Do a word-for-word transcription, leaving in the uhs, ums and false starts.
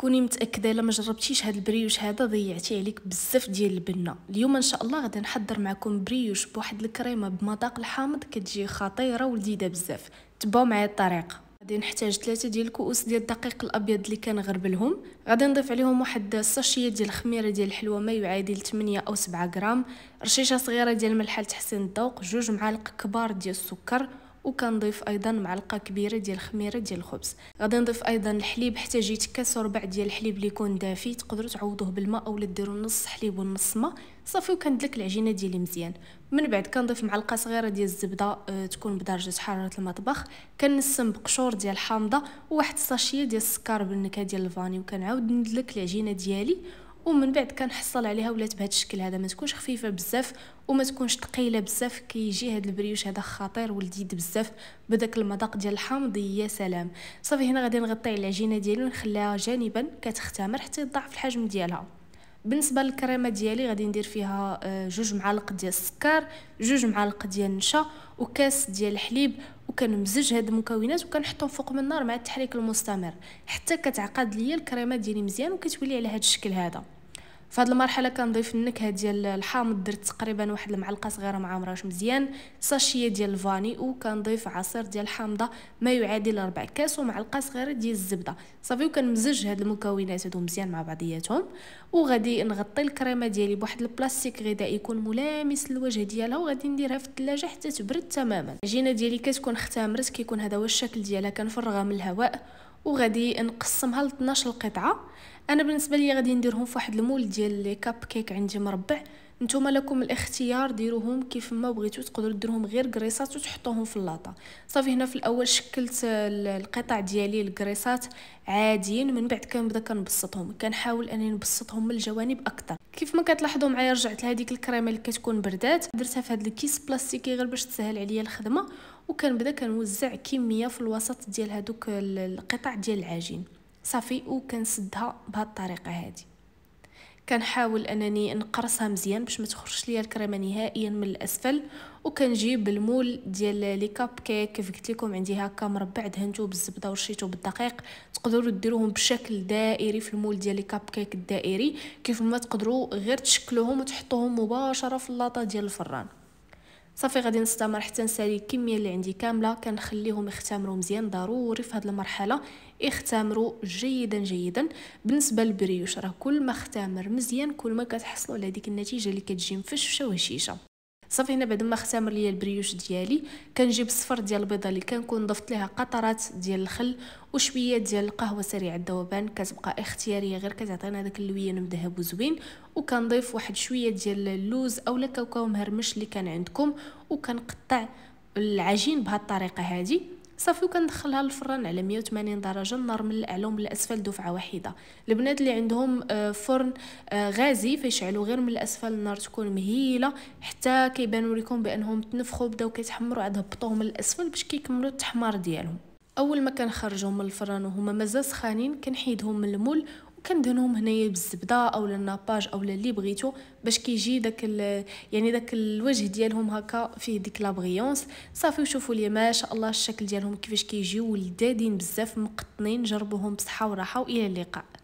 كوني متاكده الا ما جربتيش هذا البريوش هذا ضيعتي عليك بزاف ديال البنه. اليوم ان شاء الله غادي نحضر معكم بريوش بواحد الكريمه بمذاق الحامض كتجي خطيره ولذيذه بزاف. تبعوا معايا الطريقه. غادي نحتاج ثلاثه ديال الكؤوس ديال الدقيق الابيض اللي كنغربلهم، غادي نضيف عليهم واحد الساشيه ديال الخميره ديال الحلوه ما يعادل ثمانية او سبعة غرام، رشيشه صغيره ديال الملح لتحسين الذوق، جوج معالق كبار ديال السكر، وكنضيف ايضا معلقه كبيره ديال الخميره ديال الخبز. غادي نضيف ايضا الحليب، احتاجيت كاس وربع ديال الحليب اللي يكون دافي، تقدروا تعوضوه بالماء اولا ديروا نص حليب ونص ماء. صافي وكندلك العجينه ديالي مزيان. من بعد كنضيف معلقه صغيره ديال الزبده أه تكون بدرجه حراره المطبخ، كنسم بقشور ديال الحامضه وواحد الساشيه ديال السكر بالنكهه ديال الفاني، وكنعاود ندلك العجينه ديالي. ومن بعد كنحصل عليها ولات بهذا الشكل هذا، ما تكونش خفيفه بزاف وما تكونش ثقيله بزاف. كيجي هذا البريوش هذا خطير ولذيذ بزاف بداك المذاق ديال الحامض. يا سلام. صافي هنا غادي نغطي العجينه ديالي ونخليها جانبا كتختمر حتى يضاعف الحجم ديالها. بالنسبه للكريمه ديالي غادي ندير فيها جوج معالق ديال السكر، جوج معالق ديال النشا، وكاس ديال الحليب، وكنمزج هاد المكونات وكنحطهم فوق من النار مع التحريك المستمر حتى كتعقد ليا الكريمه ديالي مزيان وكتولي على هاد الشكل هذا. في هاد المرحله كنضيف النكهه ديال الحامض، درت تقريبا واحد المعلقه صغيره معمراش مزيان، ساشيه ديال الفاني، وكنضيف عصير ديال الحامضه ما يعادل ربع كاس، ومعلقه صغيره ديال الزبده. صافي وكنمزج هاد المكونات هادو مزيان مع بعضياتهم، وغادي نغطي الكريمه ديالي بواحد البلاستيك غذائي يكون ملامس للوجه ديالها، وغادي نديرها في الثلاجه حتى تبرد تماما. العجينه ديالي كتكون اختمرت، كيكون هذا هو الشكل ديالها. كنفرغها من الهواء وغادي نقسمها ل اثناش القطعه. انا بالنسبه لي غادي نديرهم في واحد المول ديال لي كاب كيك عندي مربع، نتوما لكم الاختيار، ديروهم كيف ما بغيتو، تقدروا ديروهم غير كريسات وتحطوهم في اللاطه. صافي هنا في الاول شكلت القطع ديالي الكريسات عاديين، من بعد كنبدا كنبسطهم، كنحاول انني نبسطهم من الجوانب اكثر. كيف ما كتلاحظوا معايا رجعت لهذيك الكريمه اللي كتكون بردات، درتها في هذا الكيس بلاستيكي غير باش تسهل عليا الخدمه، وكنبدا كنوزع كميه في الوسط ديال هذوك القطع ديال العجين. صافي وكنسدها بهذه الطريقه هذه، كنحاول انني نقرصها مزيان باش ما تخرجش ليا الكريمه نهائيا من الاسفل. وكنجيب المول ديال لي كاب كيك كيف قلت لكم عندي هكا مربع، دهنته بالزبده ورشيته بالدقيق، تقدروا ديروهم بشكل دائري في المول ديال لي كاب كيك الدائري، كيف ما تقدروا غير تشكلوهم وتحطوهم مباشره في اللاطه ديال الفران. صافي غادي نستمر حتى نسالي الكميه اللي عندي كامله، كنخليهم يختمروا مزيان، ضروري في هذه المرحله يختمروا جيدا جيدا. بالنسبه للبريوش راه كل ما اختمر مزيان كل ما كتحصلوا على ديك النتيجه اللي كتجي مفشفشه وهشيشه. صافي هنا بعد ما اختمر ليا البريوش ديالي، كنجيب الصفر ديال البيضه اللي كنكون ضفت ليها قطرات ديال الخل وشويه ديال القهوه سريعه الذوبان، كتبقى اختياريه غير كتعطينا داك اللوين مذهب وزوين. وكنضيف واحد شويه ديال اللوز اولا كاوكاو مهرمش اللي كان عندكم، وكنقطع العجين بهذه الطريقه هذه. صافي وكندخلها للفران على مية وثمانين درجه، النار من الاعلى ومن الاسفل دفعه واحده. البنات اللي عندهم فرن غازي فيشعلوا غير من الاسفل، النار تكون مهيله حتى كيبانوا لكم بانهم تنفخوا بداو كيتحمروا، عاد هبطوهم من الاسفل باش كيكملوا التحمار ديالهم. اول ما كنخرجهم من الفران وهما مازال سخانين كنحيدهم من المول وكندهنهم هنايا بالزبده اولا الناباج اولا اللي بغيتو، باش كيجي داك يعني داك الوجه ديالهم هكا فيه ديك لابغيونس. صافي وشوفوا لي ما شاء الله الشكل ديالهم كيفاش كيجيو لذاذين بزاف مقطنين. جربوهم بصحه وراحه والى اللقاء.